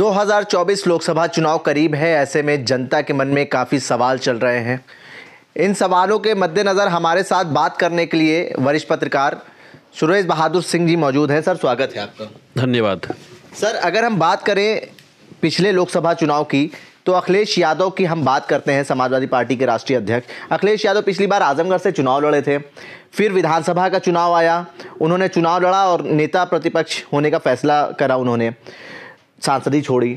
2024 लोकसभा चुनाव करीब है, ऐसे में जनता के मन में काफ़ी सवाल चल रहे हैं। इन सवालों के मद्देनज़र हमारे साथ बात करने के लिए वरिष्ठ पत्रकार सुरेश बहादुर सिंह जी मौजूद हैं। सर, स्वागत है आपका। धन्यवाद। सर, अगर हम बात करें पिछले लोकसभा चुनाव की, तो अखिलेश यादव की हम बात करते हैं, समाजवादी पार्टी के राष्ट्रीय अध्यक्ष अखिलेश यादव पिछली बार आजमगढ़ से चुनाव लड़े थे, फिर विधानसभा का चुनाव आया, उन्होंने चुनाव लड़ा और नेता प्रतिपक्ष होने का फैसला करा, उन्होंने सांसदी छोड़ी,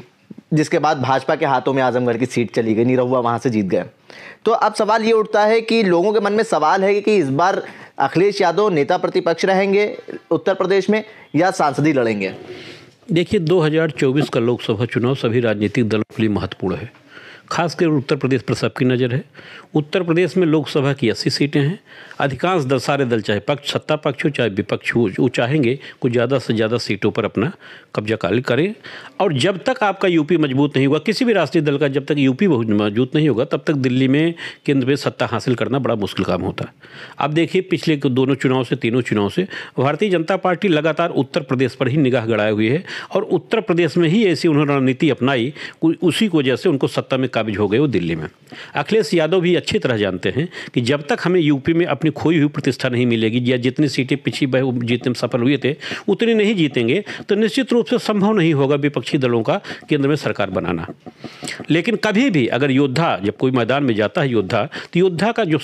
जिसके बाद भाजपा के हाथों में आजमगढ़ की सीट चली गई, नीरउआ वहाँ से जीत गए। तो अब सवाल ये उठता है कि लोगों के मन में सवाल है कि इस बार अखिलेश यादव नेता प्रतिपक्ष रहेंगे उत्तर प्रदेश में या सांसदी लड़ेंगे। देखिए, 2024 का लोकसभा चुनाव सभी राजनीतिक दलों के लिए महत्वपूर्ण है, खासकर उत्तर प्रदेश पर सबकी नज़र है। उत्तर प्रदेश में लोकसभा की 80 सीटें हैं। अधिकांश दल, सारे दल, चाहे पक्ष, सत्ता पक्ष हो चाहे विपक्ष हो, वो चाहेंगे कुछ ज़्यादा से ज़्यादा सीटों पर अपना कब्जा काल करें। और जब तक आपका यूपी मजबूत नहीं होगा, किसी भी राष्ट्रीय दल का जब तक यूपी मजबूत नहीं होगा, तब तक दिल्ली में, केंद्र में सत्ता हासिल करना बड़ा मुश्किल काम होता है। आप देखिए, पिछले दोनों चुनाव से, तीनों चुनाव से भारतीय जनता पार्टी लगातार उत्तर प्रदेश पर ही निगाह गड़ाए हुई है और उत्तर प्रदेश में ही ऐसी उन्होंने रणनीति अपनाई, उसी की वजह से उनको सत्ता में काबिज हो गए वो दिल्ली में। अखिलेश यादव भी अच्छी तरह जानते हैं कि जब तक हमें यूपी में अपनी खोई हुई प्रतिष्ठा नहीं मिलेगी या जितनी सीटें पिछली बार जीतने में सफल हुए थे उतनी नहीं जीतेंगे, तो निश्चित रूप से संभव नहीं होगा विपक्षी दलों का केंद्र में सरकार बनाना। लेकिन कभी भी अगर योद्धा, जब कोई मैदान में जाता है योद्धा, तो योद्धा का जो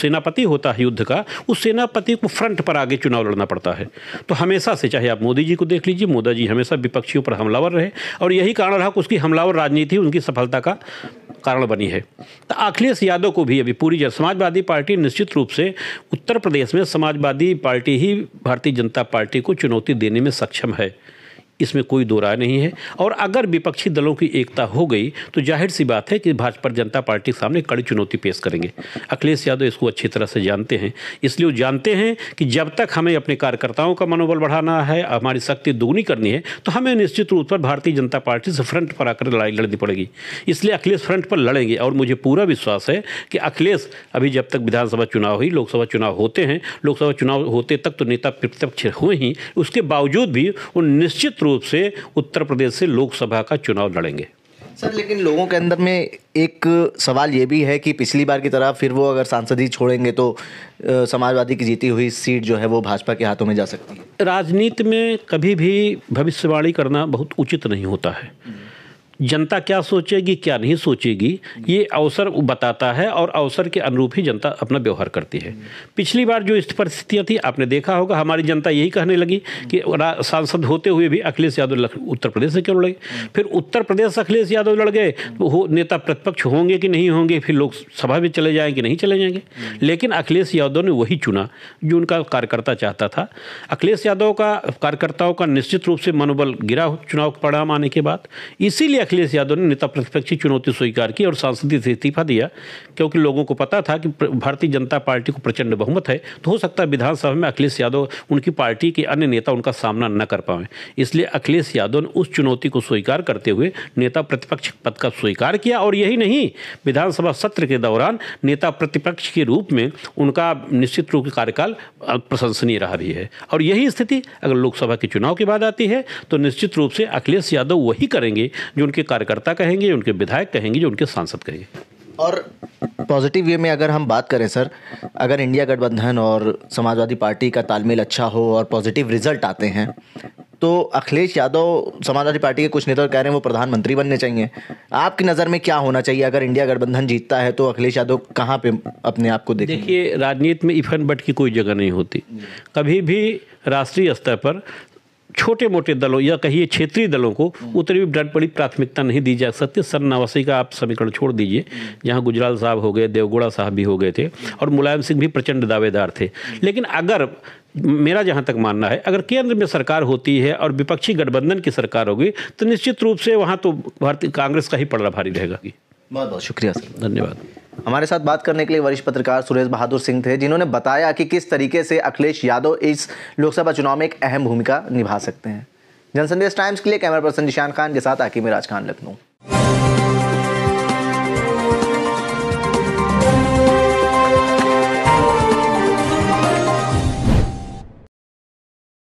सेनापति होता है युद्ध का, उस सेनापति को फ्रंट पर आगे चुनाव लड़ना पड़ता है। तो हमेशा से, चाहे आप मोदी जी को देख लीजिए, मोदी जी हमेशा विपक्षियों पर हमलावर रहे और यही कारण रहा कि उसकी हमलावर राजनीति उनकी सफलता का कारण बनी है। तो अखिलेश यादव को भी अभी पूरी समाजवादी पार्टी निश्चित रूप से उत्तर प्रदेश में समाजवादी पार्टी ही भारतीय जनता पार्टी को चुनौती देने में सक्षम है, इसमें कोई दो राय नहीं है। और अगर विपक्षी दलों की एकता हो गई तो जाहिर सी बात है कि भाजपा जनता पार्टी के सामने कड़ी चुनौती पेश करेंगे। अखिलेश यादव इसको अच्छी तरह से जानते हैं, इसलिए वो जानते हैं कि जब तक हमें अपने कार्यकर्ताओं का मनोबल बढ़ाना है, हमारी शक्ति दोगुनी करनी है, तो हमें निश्चित रूप पर भारतीय जनता पार्टी से फ्रंट पर आकर लड़ाई लड़नी पड़ेगी। इसलिए अखिलेश फ्रंट पर लड़ेंगे और मुझे पूरा विश्वास है कि अखिलेश अभी, जब तक विधानसभा चुनाव ही, लोकसभा चुनाव होते हैं, लोकसभा चुनाव होते तक तो नेता प्रतिपक्ष हुए ही, उसके बावजूद भी वो निश्चित रूप से उत्तर प्रदेश से लोकसभा का चुनाव लड़ेंगे। सर, लेकिन लोगों के अंदर में एक सवाल ये भी है कि पिछली बार की तरह फिर वो अगर सांसदी छोड़ेंगे तो समाजवादी की जीती हुई सीट जो है वो भाजपा के हाथों में जा सकती है। राजनीति में कभी भी भविष्यवाणी करना बहुत उचित नहीं होता है। जनता क्या सोचेगी, क्या नहीं सोचेगी, ये अवसर बताता है और अवसर के अनुरूप ही जनता अपना व्यवहार करती है। पिछली बार जो परिस्थितियाँ थी, आपने देखा होगा, हमारी जनता यही कहने लगी कि सांसद होते हुए भी अखिलेश यादव उत्तर प्रदेश से क्यों लड़े। फिर उत्तर प्रदेश अखिलेश यादव लड़ गए तो वो नेता प्रतिपक्ष होंगे कि नहीं होंगे, फिर लोकसभा में चले जाएँ कि नहीं चले जाएंगे। लेकिन अखिलेश यादव ने वही चुना जो उनका कार्यकर्ता चाहता था। अखिलेश यादव का, कार्यकर्ताओं का निश्चित रूप से मनोबल गिरा चुनाव परिणाम आने के बाद, इसीलिए अखिलेश यादव ने नेता प्रतिपक्षी चुनौती स्वीकार की और सांसदी से इस्तीफा दिया, क्योंकि लोगों को पता था कि भारतीय जनता पार्टी को प्रचंड बहुमत है, तो हो सकता है विधानसभा में अखिलेश यादव, उनकी पार्टी के अन्य नेता उनका सामना न कर पाएं। इसलिए अखिलेश यादव ने उस चुनौती को स्वीकार करते हुए नेता प्रतिपक्ष पद का स्वीकार किया और यही नहीं, विधानसभा सत्र के दौरान नेता प्रतिपक्ष के रूप में उनका निश्चित रूप से कार्यकाल प्रशंसनीय रहा भी है। और यही स्थिति अगर लोकसभा के चुनाव के बाद आती है तो निश्चित रूप से अखिलेश यादव वही करेंगे जो उनके कार्यकर्ता कहेंगे, उनके विधायक कहेंगे, जो उनके सांसद कहेंगे। और पॉजिटिव वे में अगर हम बात करें सर, अगर इंडिया गठबंधन और समाजवादी पार्टी का तालमेल अच्छा हो और पॉजिटिव रिजल्ट आते हैं, तो अखिलेश यादव, समाजवादी पार्टी के कुछ नेता कह रहे हैं वो प्रधानमंत्री बनने चाहिए। आपकी नज़र में क्या होना चाहिए अगर इंडिया गठबंधन जीतता है तो अखिलेश यादव कहाँ पे अपने आप को देखेंगे? देखिए, राजनीति में इफ एंड बट की कोई जगह नहीं होती। कभी भी राष्ट्रीय स्तर पर छोटे मोटे दलों या कहिए क्षेत्रीय दलों को उतनी बड़ी प्राथमिकता नहीं दी जा सकती। सरनावासी का आप समीकरण छोड़ दीजिए, जहां गुजराल साहब हो गए, देवगोड़ा साहब भी हो गए थे और मुलायम सिंह भी प्रचंड दावेदार थे। लेकिन अगर, मेरा जहाँ तक मानना है, अगर केंद्र में सरकार होती है और विपक्षी गठबंधन की सरकार होगी तो निश्चित रूप से वहाँ तो भारतीय कांग्रेस का ही पलड़ा भारी रहेगा। बहुत बहुत शुक्रिया सर, धन्यवाद। हमारे साथ बात करने के लिए वरिष्ठ पत्रकार सुरेश बहादुर सिंह थे, जिन्होंने बताया कि किस तरीके से अखिलेश यादव इस लोकसभा चुनाव में एक अहम भूमिका निभा सकते हैं। जन संदेश टाइम्स के लिए कैमरा पर्सन निशान खान के साथ आकीम राज खान, लखनऊ।